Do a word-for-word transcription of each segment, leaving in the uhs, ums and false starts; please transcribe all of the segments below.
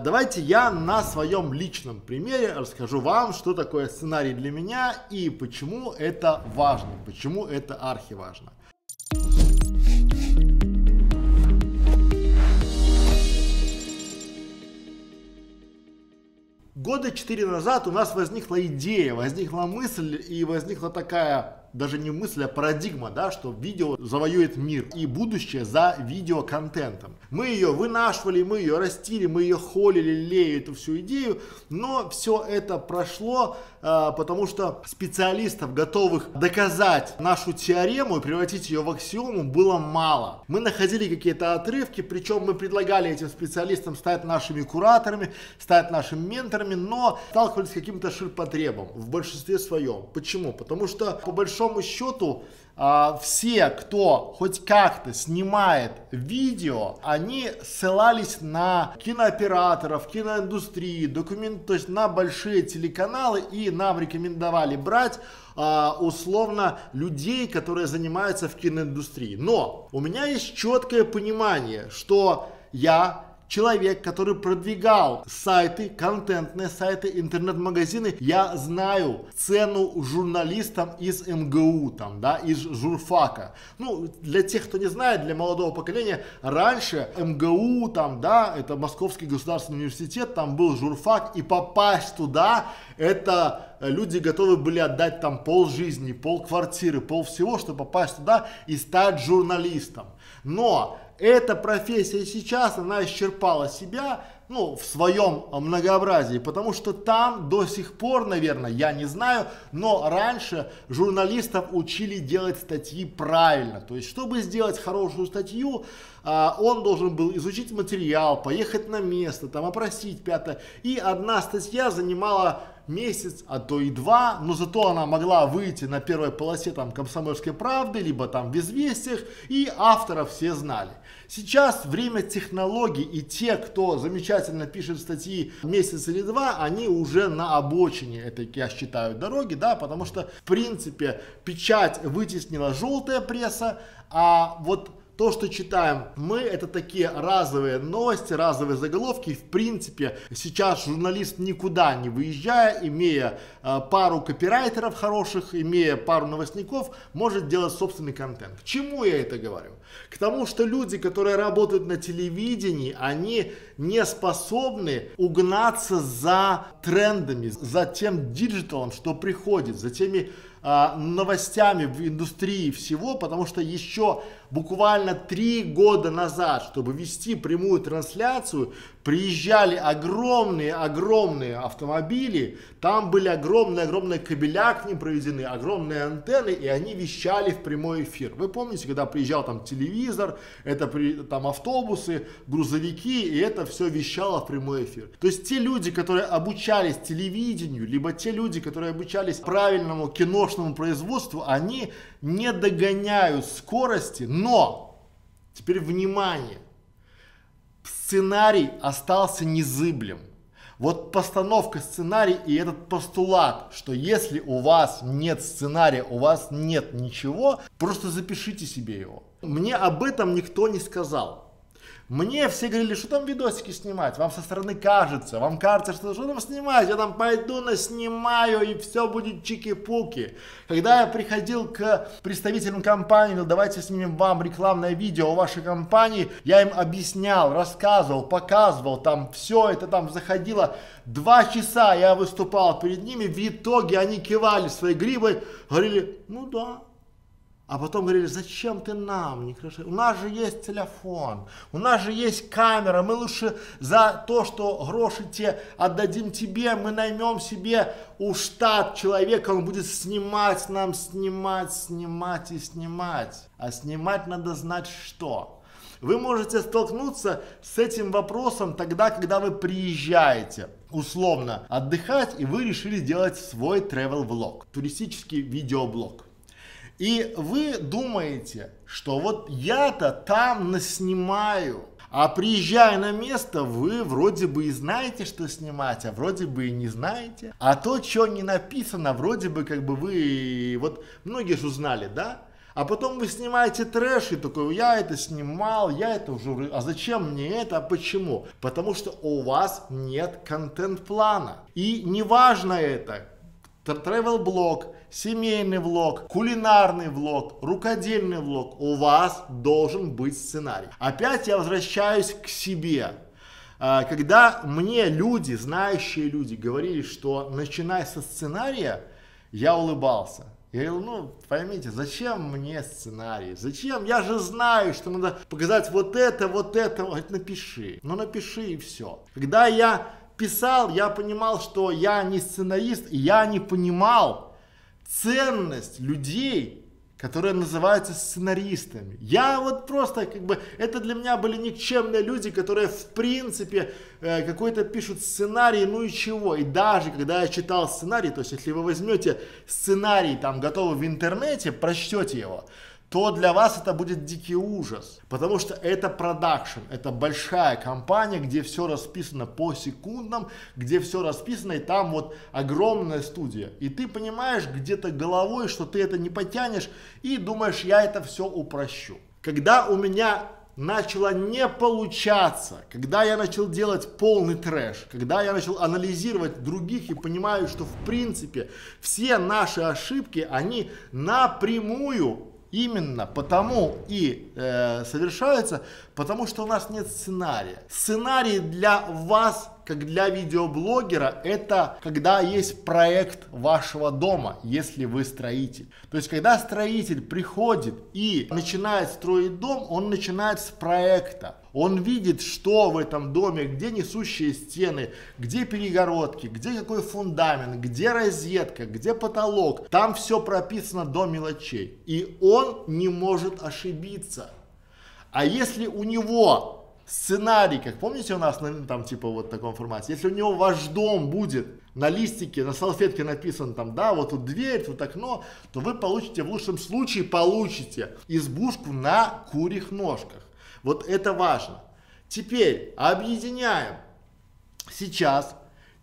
Давайте я на своем личном примере расскажу вам, что такое сценарий для меня и почему это важно, почему это архиважно. Года четыре назад у нас возникла идея, возникла мысль и возникла такая, даже не мысль, а парадигма, да, что видео завоюет мир и будущее за видеоконтентом. Мы ее вынашивали, мы ее растили, мы ее холили, лелеяли эту всю идею, но все это прошло, э, потому что специалистов, готовых доказать нашу теорему и превратить ее в аксиому, было мало. Мы находили какие-то отрывки, причем мы предлагали этим специалистам стать нашими кураторами, стать нашими менторами, но сталкивались с каким-то ширпотребом в большинстве своем. Почему? Потому что, по большому большому счету, все, кто хоть как-то снимает видео, они ссылались на кинооператоров, киноиндустрию, документ, то есть на большие телеканалы, и нам рекомендовали брать условно людей, которые занимаются в киноиндустрии. Но у меня есть четкое понимание, что я человек, который продвигал сайты, контентные сайты, интернет-магазины, я знаю цену журналистам из МГУ, там, да, из журфака. Ну, для тех, кто не знает, для молодого поколения, раньше МГУ, там, да, это Московский государственный университет, там был журфак, и попасть туда, это... Люди готовы были отдать там пол жизни, пол квартиры, пол всего, чтобы попасть туда и стать журналистом. Но эта профессия сейчас, она исчерпала себя, ну, в своем многообразии, потому что там до сих пор, наверное, я не знаю, но раньше журналистов учили делать статьи правильно. То есть, чтобы сделать хорошую статью, он должен был изучить материал, поехать на место, там, опросить, пятое. И одна статья занимала месяц, а то и два, но зато она могла выйти на первой полосе там «Комсомольской правды», либо там в «Известиях», и авторов все знали. Сейчас время технологий, и те, кто замечательно пишет статьи месяц или два, они уже на обочине этой, я считаю, дороги, да, потому что, в принципе, печать вытеснила желтая пресса, а вот то, что читаем мы, это такие разовые новости, разовые заголовки. В принципе, сейчас журналист, никуда не выезжая, имея э, пару копирайтеров хороших, имея пару новостников, может делать собственный контент. К чему я это говорю? К тому, что люди, которые работают на телевидении, они не способны угнаться за трендами, за тем диджиталом, что приходит, за теми новостями в индустрии всего, потому что еще буквально три года назад, чтобы вести прямую трансляцию, приезжали огромные-огромные автомобили, там были огромные-огромные кабеля к ним проведены, огромные антенны, и они вещали в прямой эфир. Вы помните, когда приезжал там телевизор, это при, там автобусы, грузовики, и это все вещало в прямой эфир. То есть те люди, которые обучались телевидению, либо те люди, которые обучались правильному киношному производству, они не догоняют скорости, но, теперь внимание, сценарий остался незыблем. Вот постановка сценария и этот постулат, что если у вас нет сценария, у вас нет ничего, просто запишите себе его. Мне об этом никто не сказал. Мне все говорили, что там видосики снимать, вам со стороны кажется, вам кажется, что, что там снимать, я там пойду наснимаю и все будет чики-пуки. Когда я приходил к представителям компании, ну, давайте снимем вам рекламное видео о вашей компании, я им объяснял, рассказывал, показывал, там все это там заходило, два часа я выступал перед ними, в итоге они кивали своей гривой, говорили, ну да. А потом говорили, зачем ты нам, Некрашевич? У нас же есть телефон, у нас же есть камера, мы лучше за то, что гроши те отдадим тебе, мы наймем себе у штат человека, он будет снимать нам, снимать, снимать и снимать. А снимать надо знать что? Вы можете столкнуться с этим вопросом тогда, когда вы приезжаете условно отдыхать, и вы решили делать свой travel-влог, туристический видеоблог. И вы думаете, что вот я-то там наснимаю, а приезжая на место, вы вроде бы и знаете, что снимать, а вроде бы и не знаете. А то, что не написано, вроде бы как бы вы, вот многие же узнали, да? А потом вы снимаете трэш и такой, я это снимал, я это уже, а зачем мне это, почему? Потому что у вас нет контент-плана. И неважно это, travel-блог, семейный влог, кулинарный влог, рукодельный влог, у вас должен быть сценарий. Опять я возвращаюсь к себе. Когда мне люди, знающие люди, говорили, что начинай со сценария, я улыбался. Я говорил, ну, поймите, зачем мне сценарий? Зачем? Я же знаю, что надо показать вот это, вот это. Вот напиши. Ну, напиши и все. Когда я писал, я понимал, что я не сценарист, и я не понимал ценность людей, которые называются сценаристами. Я вот просто, как бы, это для меня были никчемные люди, которые, в принципе, э, какой-то пишут сценарий, ну и чего. И даже, когда я читал сценарий, то есть, если вы возьмете сценарий, там, готовый в интернете, прочтете его, то для вас это будет дикий ужас, потому что это продакшн, это большая компания, где все расписано по секундам, где все расписано, и там вот огромная студия. И ты понимаешь где-то головой, что ты это не потянешь, и думаешь, я это все упрощу. Когда у меня начало не получаться, когда я начал делать полный трэш, когда я начал анализировать других и понимаю, что в принципе все наши ошибки, они напрямую именно потому и э, совершаются, потому что у нас нет сценария. Сценарий для вас, как для видеоблогера, это когда есть проект вашего дома, если вы строитель. То есть, когда строитель приходит и начинает строить дом, он начинает с проекта. Он видит, что в этом доме, где несущие стены, где перегородки, где какой фундамент, где розетка, где потолок. Там все прописано до мелочей. И он не может ошибиться. А если у него сценарий, как помните у нас, там типа вот в таком формате, если у него ваш дом будет на листике, на салфетке написано там, да, вот тут дверь, тут окно, то вы получите, в лучшем случае получите избушку на курьих ножках. Вот это важно. Теперь объединяем сейчас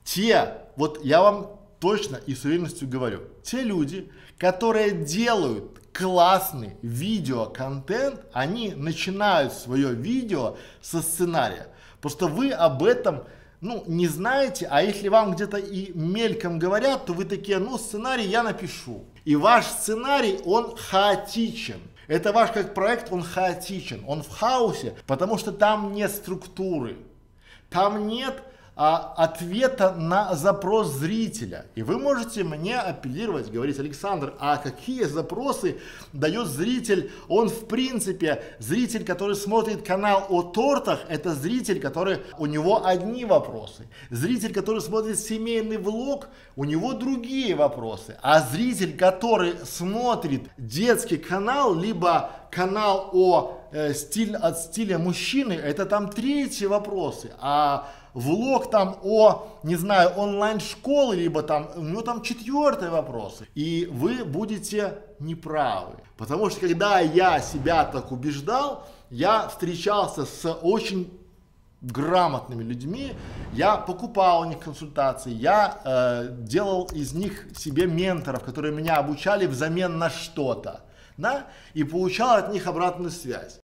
те, вот я вам точно и с уверенностью говорю, те люди, которые делают классный видеоконтент, они начинают свое видео со сценария. Просто вы об этом, ну, не знаете, а если вам где-то и мельком говорят, то вы такие, ну, сценарий я напишу. И ваш сценарий, он хаотичен. Это ваш как проект, он хаотичен, он в хаосе, потому что там нет структуры, там нет а, ответа на запрос зрителя. И вы можете мне апеллировать, говорить, Александр, а какие запросы дает зритель? Он в принципе, зритель, который смотрит канал о тортах, это зритель, который, у него одни вопросы. Зритель, который смотрит семейный влог, у него другие вопросы. А зритель, который смотрит детский канал, либо канал о э, стиль, от стиля мужчины, это там третьи вопросы, а влог там о, не знаю, онлайн-школы, либо там, у него там четвертые вопросы. И вы будете неправы, потому что когда я себя так убеждал, я встречался с очень грамотными людьми, я покупал у них консультации, я э, делал из них себе менторов, которые меня обучали взамен на что-то. Да, и получал от них обратную связь.